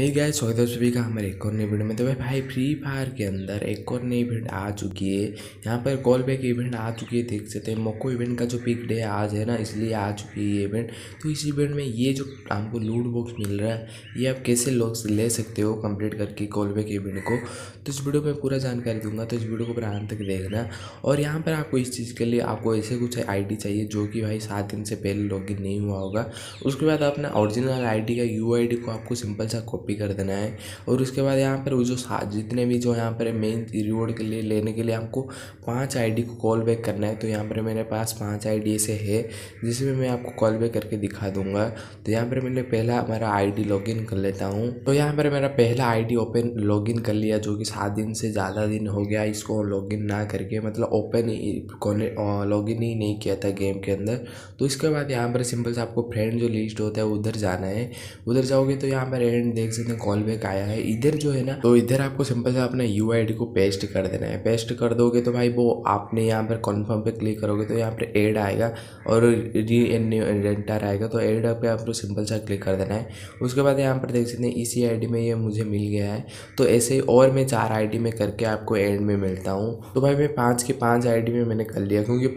Hey guys स्वागत है सभी का हमारे एक और नई वीडियो में। तो भाई फ्री फायर के अंदर एक और नई इवेंट आ चुकी है, यहाँ पर कॉल बैक इवेंट आ चुकी है। देख सकते हैं मोको इवेंट का जो पिक डे आज है ना, इसलिए आ चुकी है ये इवेंट। तो इस इवेंट में ये जो आपको लूट बॉक्स मिल रहा है ये आप कैसे लोग ले सकते हो कंप्लीट करके कॉल बैक इवेंट को, तो इस वीडियो में पूरा जानकारी दूंगा। तो इस वीडियो को पूरा अंत तक देखना। और यहाँ पर आपको इस चीज़ के लिए आपको ऐसे कुछ आई डी चाहिए जो कि भाई 7 दिन से पहले लॉग इन नहीं हुआ होगा। उसके बाद अपना ओरिजिनल आई डी का UID को आपको सिंपल सा कॉपी कर देना है। और उसके बाद यहाँ पर वो जो जितने भी जो यहाँ पर मेन रिवॉर्ड के लिए लेने के लिए आपको 5 आईडी को कॉल बैक करना है। तो यहाँ पर मेरे पास 5 आईडी ऐसे है जिसमें मैं आपको कॉल बैक करके दिखा दूंगा। तो यहाँ पर मैंने पहला हमारा आईडी लॉगिन कर लेता हूँ। तो यहाँ पर मेरा पहला आईडी ओपन लॉगिन कर लिया जो कि 7 दिन से ज़्यादा दिन हो गया इसको लॉगिन ना करके, मतलब ओपन लॉगिन ही नहीं किया था गेम के अंदर। तो इसके बाद यहाँ पर सिंपल से आपको फ्रेंड जो लिस्ट होता है उधर जाना है। उधर जाओगे तो यहाँ पर एंड देख सकते हैं कॉल बैक आया है। इधर जो है ना, तो इधर आपको सिंपल से अपना UID को पेस्ट कर देना है। पेस्ट कर दोगे तो भाई वो आपने यहाँ पर कन्फर्म पे क्लिक करोगे तो यहाँ पर ऐड आएगा और री एंटर आएगा। तो ऐड पे आपको सिंपल सा क्लिक कर देना है। उसके बाद यहाँ पर देख सकते हैं इसी आई डी में ये मुझे मिल गया है। तो ऐसे ही और मैं 4 आईडी में करके आपको एंड में मिलता हूँ। तो भाई मैं 5 के 5 आईडी में मैंने कर लिया, क्योंकि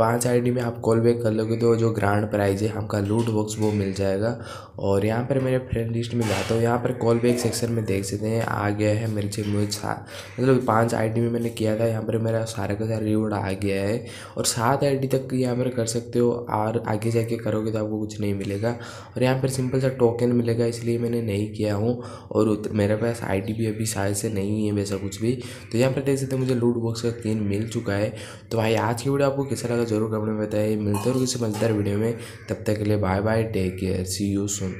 5 आईडी में आप कॉल बैक कर लोगे तो जो ग्रांड प्राइज है आपका लूट बॉक्स वो मिल जाएगा। और यहाँ पर मेरे फ्रेंड लिस्ट में जाता हूँ, यहाँ पर कॉल बैक सेक्शन में देख सकते हैं आ गया है मेरे से मतलब 5 आईडी में मैंने किया था। यहाँ पर मेरा सारा का सारा रिवॉर्ड आ गया है और 7 आईडी तक यहाँ पर कर सकते हो। और आगे जाके करोगे तो आपको कुछ नहीं मिलेगा। और यहाँ पर सिंपल सा टोकन मिलेगा, इसलिए मैंने नहीं किया हूँ। और मेरे पास आईडी भी अभी शायद से नहीं है वैसा कुछ भी। तो यहाँ पर देख सकते मुझे लूट बॉक्स का 3 मिल चुका है। तो भाई आज की वीडियो आपको कैसा लगा जरूर कमेंट में बताइए। मिलते और किसी मजेदार वीडियो में, तब तक के लिए bye bye, take care, see you soon.